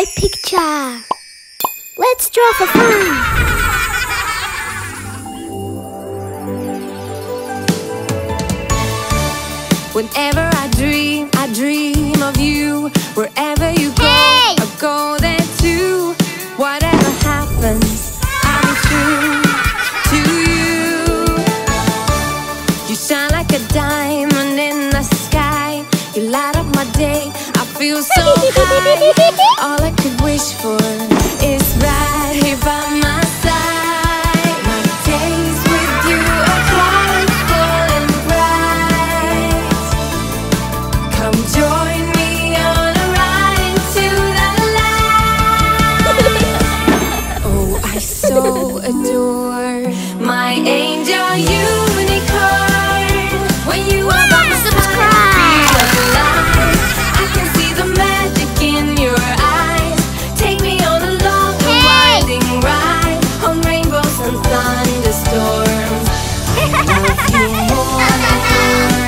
my picture. Let's draw for fun. Whenever I dream of you. Wherever you go, hey! I go there too. Whatever happens, I'll be true to you. You shine like a diamond in the sky. You light up my day, I feel so high. All I could wish for is right here by my side. My days with you are colorful and bright. Come join me on a ride into the light. Oh, I so adore my angel unicorn. When you are by my side, I can see the magic in your eyes. Take me on a long and winding ride on rainbows and thunderstorms. Love you more and more,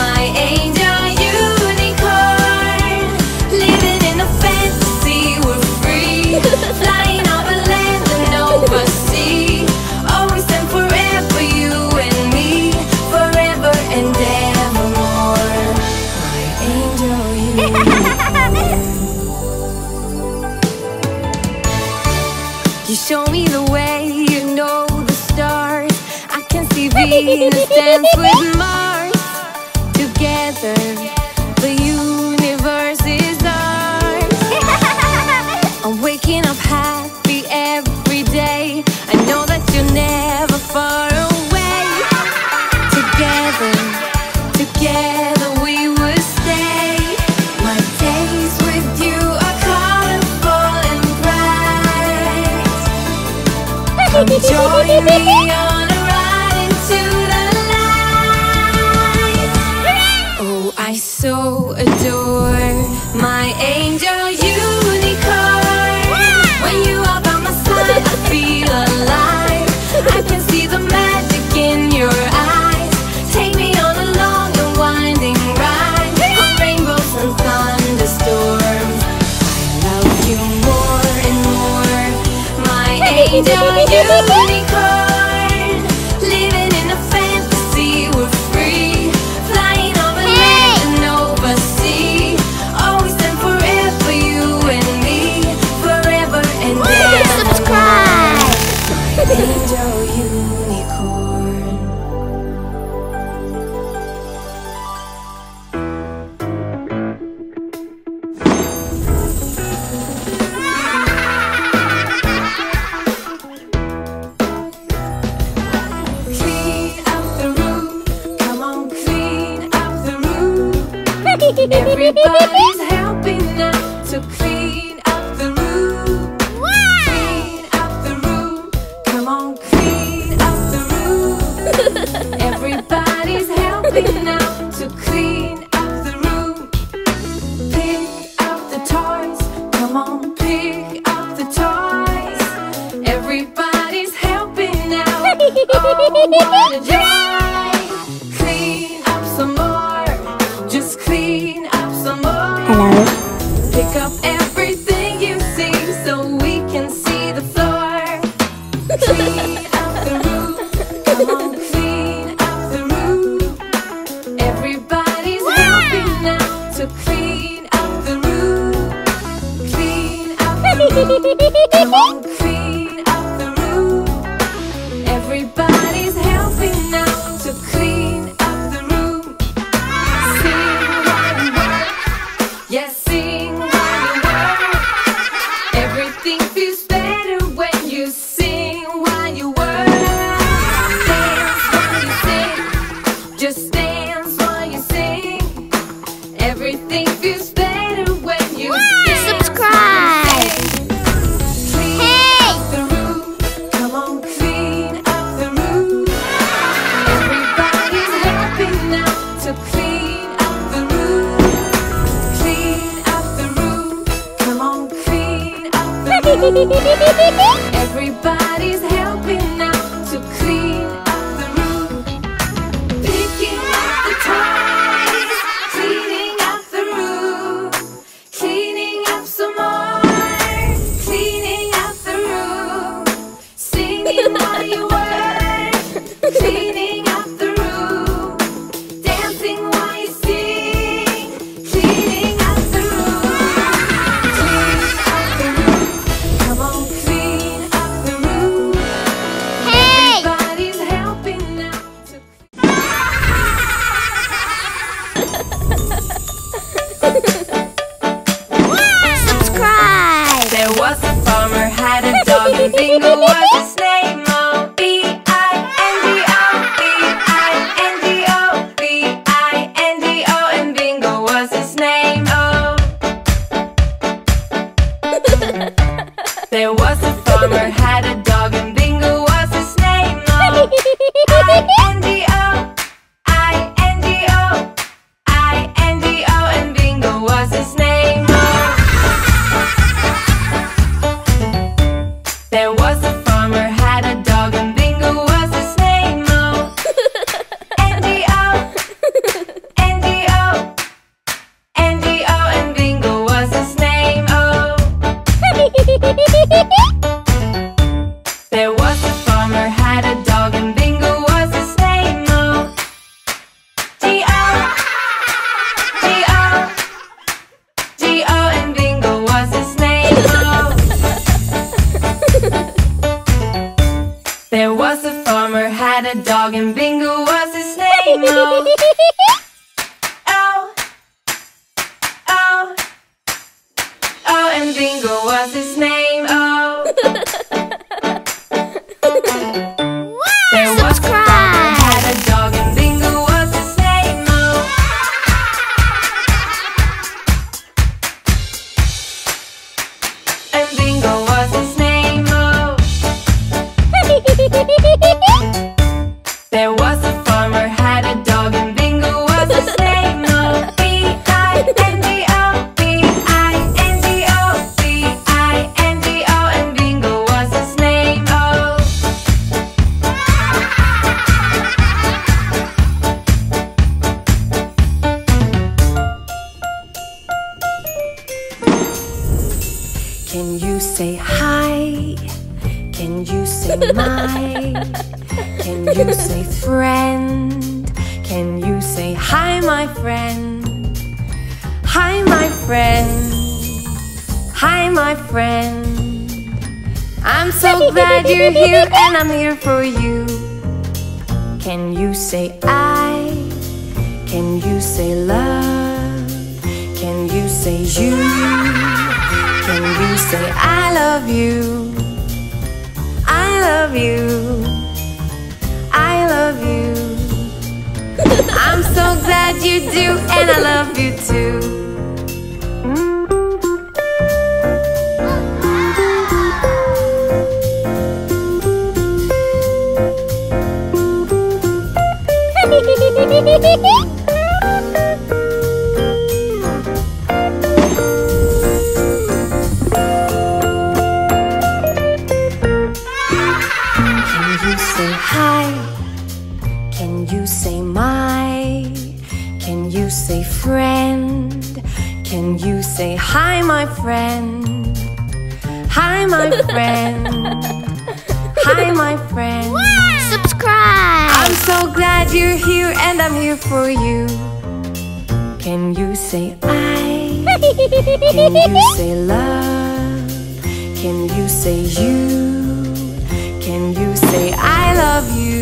my angel unicorn. Living in a fantasy, we're free, flying over land and over sea. Always and forever, you and me, forever and evermore. My angel unicorn. You show me the way, you know the stars. I can see Venus dance with Mars. Together, the universe is ours. I'm waking up happy every day. I know that you're never far away. Together, together we will stay. My days with you are colorful and bright. Come join me on a ride into the light. Oh, I so adore my angel unicorn. When you are by my side, I feel alive. I can see the magic in your eyes. Take me on a long and winding ride on rainbows and thunderstorms. I love you more and more, my angel unicorn. Living in a fantasy, we're free, flying over land and over sea. Always and forever, you and me, forever and ever. My angel unicorn. Clean up the room, come on, clean up the room. Everybody's helping us to clean up the room. Clean up the room, come on, clean up the room. Everybody's helping us to clean up the room. Pick up the toys, come on, pick up the toys. Everybody's helping out. Oh, what a joy! Clean up some more, just clean up some more. Hello. Pick up everything you see so we can see the floor. Clean up the room, come on, clean up the room. Everybody's helping now to clean up the room. Clean up the room, come on, clean up the room. Everybody's helping now to clean up the room. Sing while you work, yes, sing while you work. Everything feels better when you sing while you work. Dance while you sing, just dance while you sing. Everything feels better when you dance. Subscribe. Clean up the room, come on, clean up the room. Everybody's helping now to clean up the room. Clean up the room, come on, clean up the room. Everybody's helping now to clean up the room. Picking up the toys, cleaning up the room, cleaning up some more. a dog and Bingo was his name. Oh, oh, oh, oh, and Bingo was his name. Oh, there was a dog that had a dog and Bingo was his name. Oh, and Bingo was his name. Oh. There was a farmer had a dog and Bingo was his name. Oh, B-I-N-G-O, B-I-N-G-O, B-I-N-G-O, and Bingo was his name. Oh. Can you say hi? Can you say my? Can you say friend? Can you say hi, my friend? Hi, my friend. Hi, my friend. I'm so glad you're here and I'm here for you. Can you say I? Can you say love? Can you say you? Can you say I love you? I love you. I love you. I'm so glad you do, and I love you too. Can you say hi? Can you say my? Can you say friend? Can you say hi, my friend? Hi, my friend. Hi, my friend. Wow. Subscribe! I'm so glad you're here and I'm here for you. Can you say I? Can you say love? Can you say you? Can you say I love you?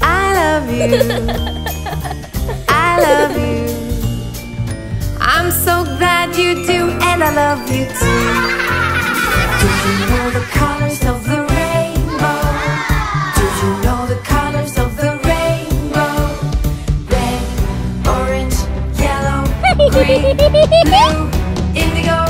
I love you. I love you. I'm so glad you do, and I love you too. Did you know the colors of the rainbow? Did you know the colors of the rainbow? Red, orange, yellow, green, blue, indigo.